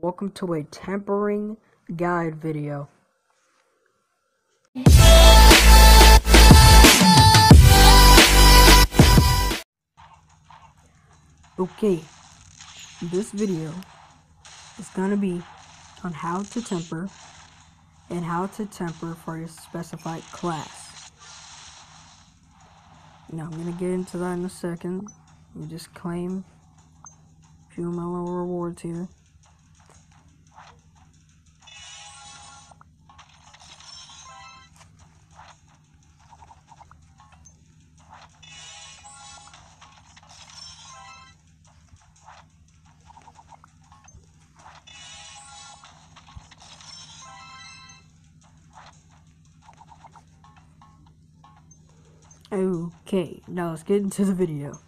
Welcome to a tempering guide video. Okay, this video is going to be on how to temper and how to temper for your specified class. Now I'm going to get into that in a second. Let me just claim a few of my little rewards here. Okay, now let's get into the video.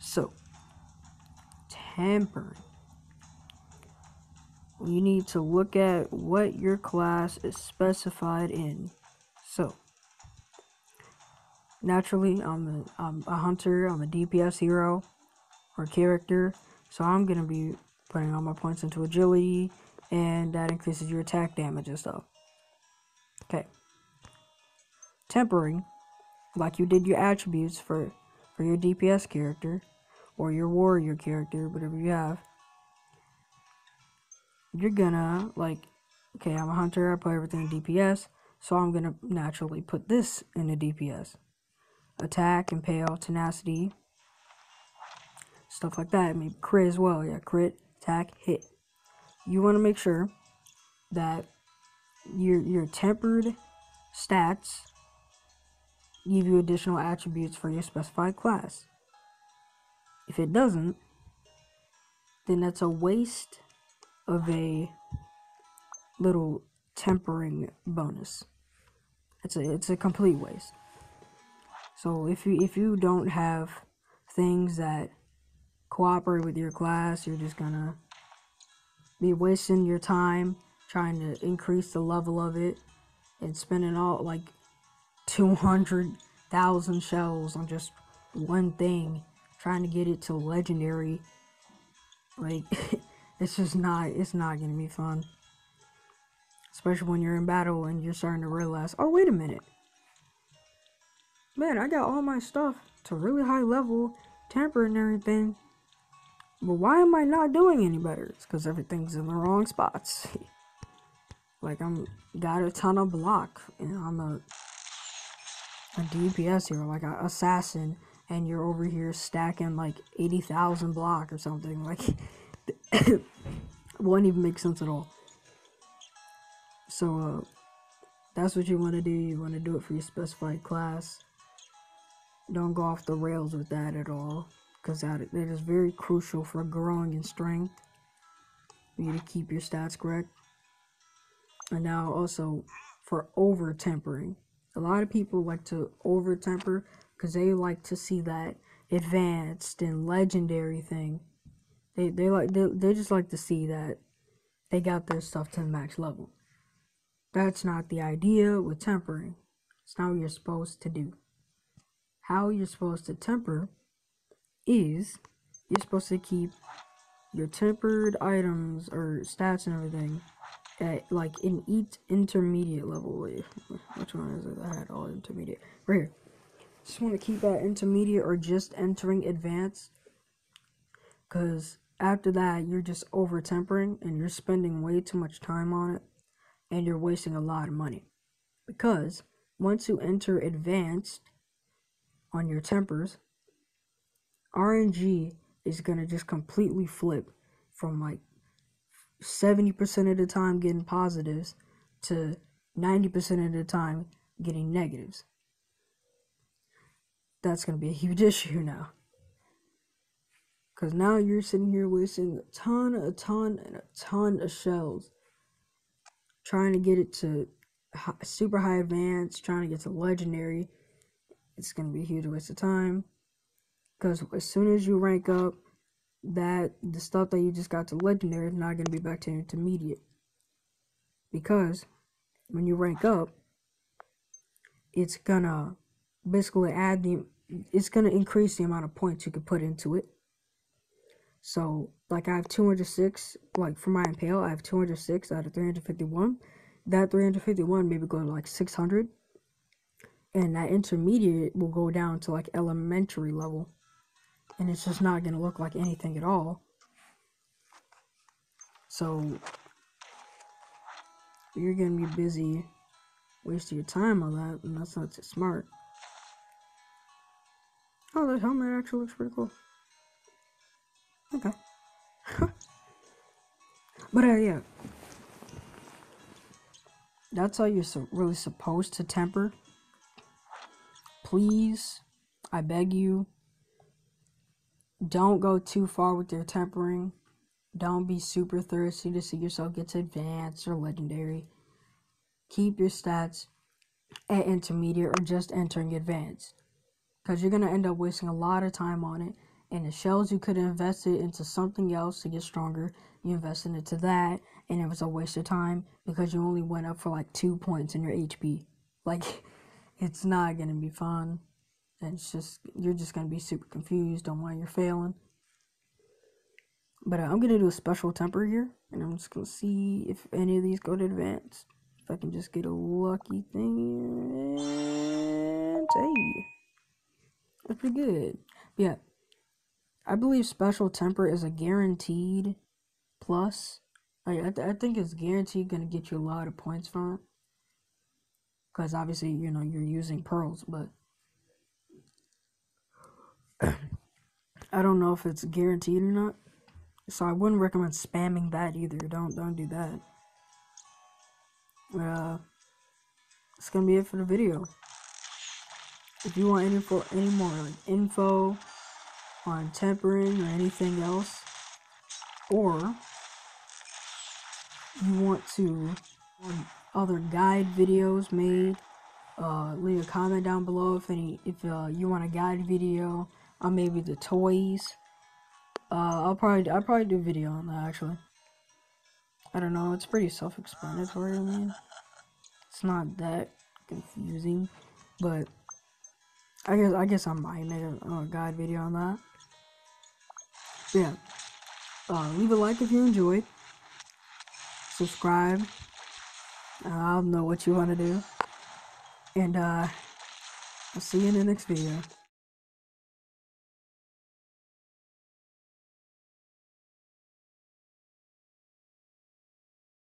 So, tempering. You need to look at what your class is specified in. So, naturally, I'm a hunter, I'm a DPS hero or character, so I'm going to be putting all my points into agility, and that increases your attack damage and stuff. Okay. Tempering, like you did your attributes for your DPS character or your warrior character, whatever you have, you're gonna, like, okay, I'm a hunter, I put everything in DPS, so I'm gonna naturally put this in the DPS. Attack, impale, tenacity, stuff like that. I mean, crit as well, yeah, crit, attack, hit. You wanna make sure that your tempered stats give you additional attributes for your specified class. If it doesn't, then that's a waste of a little tempering bonus. It's a complete waste. So if you don't have things that cooperate with your class, you're just gonna be wasting your time trying to increase the level of it and spending all, like, 200,000 shells on just one thing, trying to get it to legendary. Like, it's just not, it's not gonna be fun. Especially when you're in battle and you're starting to realize, oh, wait a minute. Man, I got all my stuff to really high level, temper and everything. But why am I not doing any better? It's because everything's in the wrong spots. Like, I'm got a ton of block, and I'm a DPS hero, like an assassin, and you're over here stacking like 80,000 block or something. Like, it won't even make sense at all. So that's what you want to do. You want to do it for your specified class. Don't go off the rails with that at all, because that is very crucial for growing in strength. You need to keep your stats correct. And now also for over tempering. A lot of people like to over temper because they like to see that advanced and legendary thing. They just like to see that they got their stuff to the max level. That's not the idea with tempering. It's not what you're supposed to do. How you're supposed to temper is you're supposed to keep your tempered items or stats and everything at, like, in each intermediate level. Wait, which one is it? I had all intermediate. Right here. Just want to keep that intermediate or just entering advanced. Because after that, you're just over tempering and you're spending way too much time on it. And you're wasting a lot of money. Because once you enter advanced on your tempers, RNG is going to just completely flip from, like, 70% of the time getting positives to 90% of the time getting negatives. That's going to be a huge issue now. Because now you're sitting here wasting a ton of shells trying to get it to super high advance, trying to get to legendary. It's going to be a huge waste of time. Because as soon as you rank up, that the stuff that you just got to legendary is not going to be back to intermediate, because when you rank up, it's gonna basically it's gonna increase the amount of points you can put into it. So, like, I have 206, like, for my Impale, I have 206 out of 351. That 351 maybe go to, like, 600. And that intermediate will go down to, like, elementary level. And it's just not going to look like anything at all. So, you're going to be busy wasting your time on that, and that's not too smart. Oh, that helmet actually looks pretty cool. Okay. But, yeah. That's all you're really supposed to temper. Please, I beg you, don't go too far with your tempering. Don't be super thirsty to see yourself get to advanced or legendary. Keep your stats at intermediate or just entering advanced, because you're going to end up wasting a lot of time on it. And the shells you could have invested into something else to get stronger, you invested into that, and it was a waste of time because you only went up for like 2 points in your HP. Like, it's not going to be fun. It's just, you're just going to be super confused on why you're failing. But I'm going to do a special temper here, and I'm just going to see if any of these go to advance. If I can just get a lucky thing. And hey, that's pretty good. But yeah, I believe special temper is a guaranteed plus. I think it's guaranteed going to get you a lot of points from it, because obviously, you know, you're using pearls, but I don't know if it's guaranteed or not. So I wouldn't recommend spamming that either. Don't do that. That's gonna be it for the video. If you want any more like info on tempering or anything else, or you want to other guide videos made, leave a comment down below if you want a guide video on maybe the toys. I'll probably do a video on that, actually. I don't know, it's pretty self-explanatory, I mean. It's not that confusing, but I guess I might make a guide video on that. But yeah. Leave a like if you enjoyed. Subscribe. I'll know what you want to do. And I'll see you in the next video.